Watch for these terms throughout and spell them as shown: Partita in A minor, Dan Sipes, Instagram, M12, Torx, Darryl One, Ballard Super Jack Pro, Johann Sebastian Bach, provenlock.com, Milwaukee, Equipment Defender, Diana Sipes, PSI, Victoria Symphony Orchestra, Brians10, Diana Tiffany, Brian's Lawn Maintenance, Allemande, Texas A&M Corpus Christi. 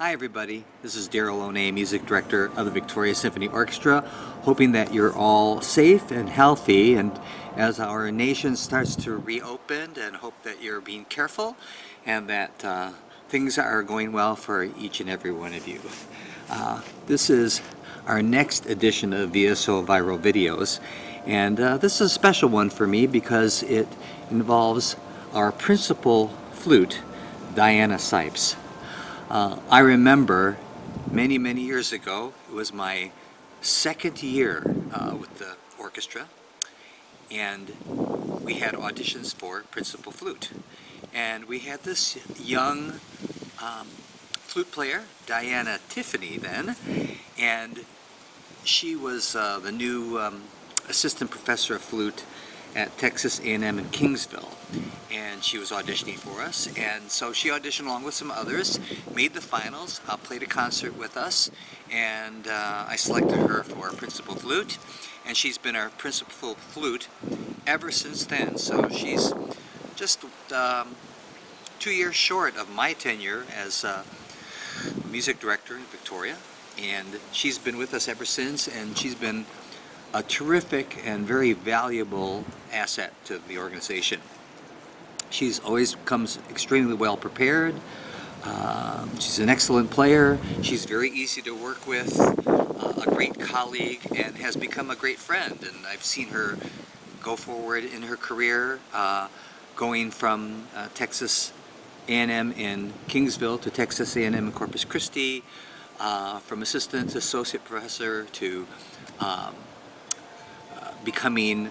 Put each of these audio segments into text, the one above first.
Hi everybody, this is Darryl One, music director of the Victoria Symphony Orchestra, hoping that you're all safe and healthy, and as our nation starts to reopen, and hope that you're being careful and that things are going well for each and every one of you. This is our next edition of VSO Viral Videos, and this is a special one for me because it involves our principal flute, Diana Sipes. I remember many years ago, it was my second year with the orchestra, and we had auditions for principal flute, and we had this young flute player, Diana Tiffany then, and she was the new assistant professor of flute at Texas A&M in Kingsville, and she was auditioning for us, and so she auditioned along with some others, made the finals, played a concert with us, and I selected her for our principal flute, and she's been our principal flute ever since then. So she's just 2 years short of my tenure as music director in Victoria, and she's been with us ever since, and she's been a terrific and very valuable asset to the organization. She's always comes extremely well prepared. She's an excellent player. She's very easy to work with, a great colleague, and has become a great friend. And I've seen her go forward in her career, going from Texas A&M in Kingsville to Texas A&M in Corpus Christi, from assistant to associate professor to becoming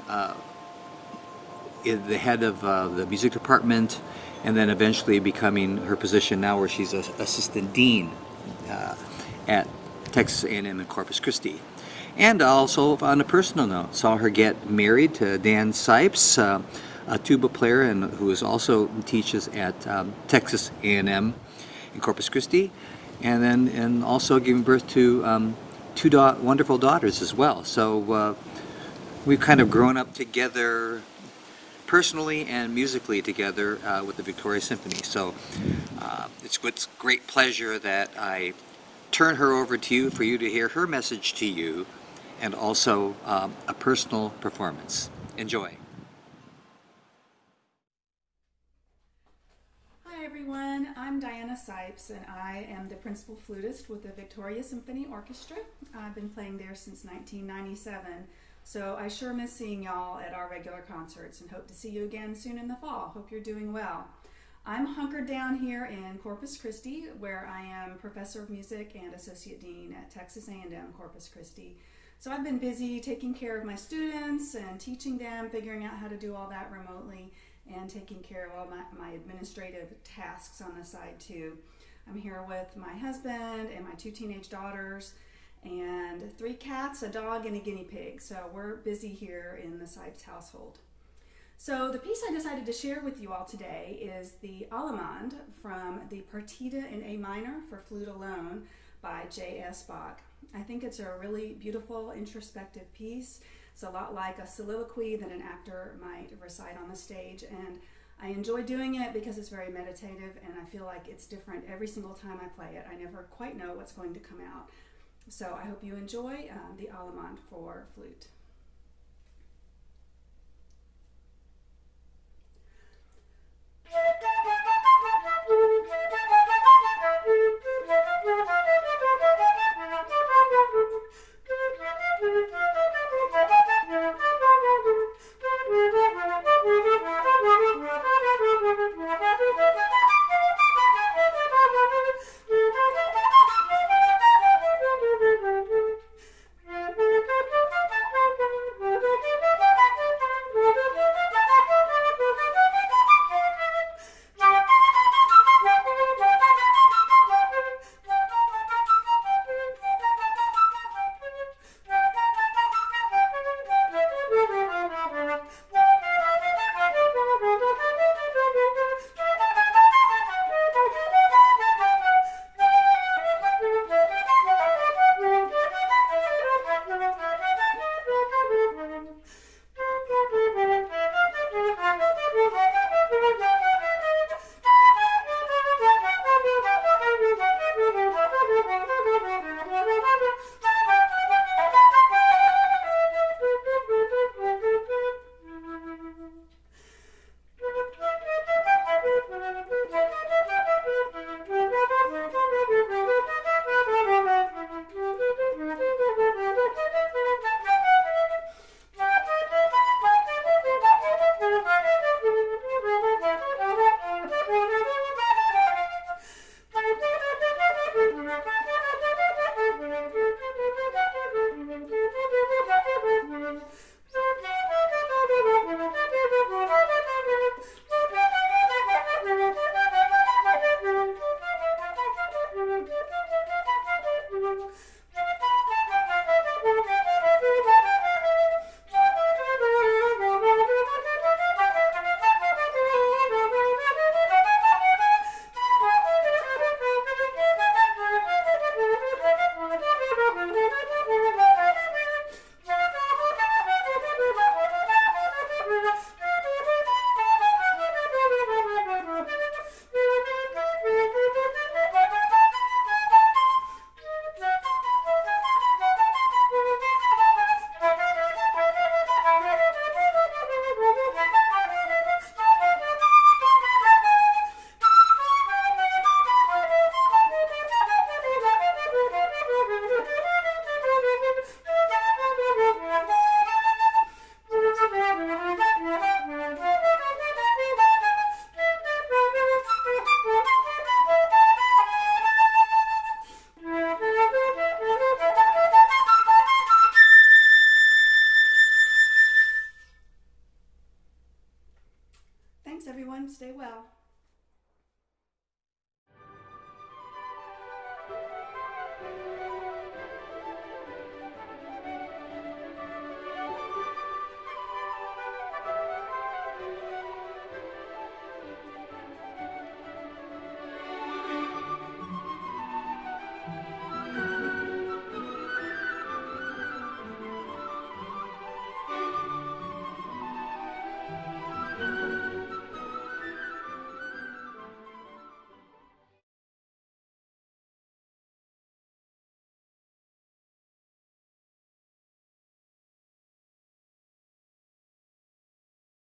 the head of the music department, and then eventually becoming her position now where she's an assistant dean at Texas A&M in Corpus Christi. And also, on a personal note, saw her get married to Dan Sipes, a tuba player, and who is also teaches at Texas A&M in Corpus Christi, and then also giving birth to two wonderful daughters as well. So we've kind of grown up together personally and musically together with the Victoria Symphony. So it's with great pleasure that I turn her over to you for you to hear her message to you, and also a personal performance. Enjoy. Hi everyone, I'm Diana Sipes, and I am the principal flutist with the Victoria Symphony Orchestra. I've been playing there since 1997. So I sure miss seeing y'all at our regular concerts, and hope to see you again soon in the fall. Hope you're doing well. I'm hunkered down here in Corpus Christi, where I am professor of music and associate dean at Texas A&M Corpus Christi. So I've been busy taking care of my students and teaching them, figuring out how to do all that remotely, and taking care of all my administrative tasks on the side too. I'm here with my husband and my two teenage daughters, and three cats, a dog, and a guinea pig. So we're busy here in the Sipes household. So the piece I decided to share with you all today is the Allemande from the Partita in A minor for flute alone by J.S. Bach. I think it's a really beautiful, introspective piece. It's a lot like a soliloquy that an actor might recite on the stage, and I enjoy doing it because it's very meditative, and I feel like it's different every single time I play it. I never quite know what's going to come out. So I hope you enjoy the Allemande for flute.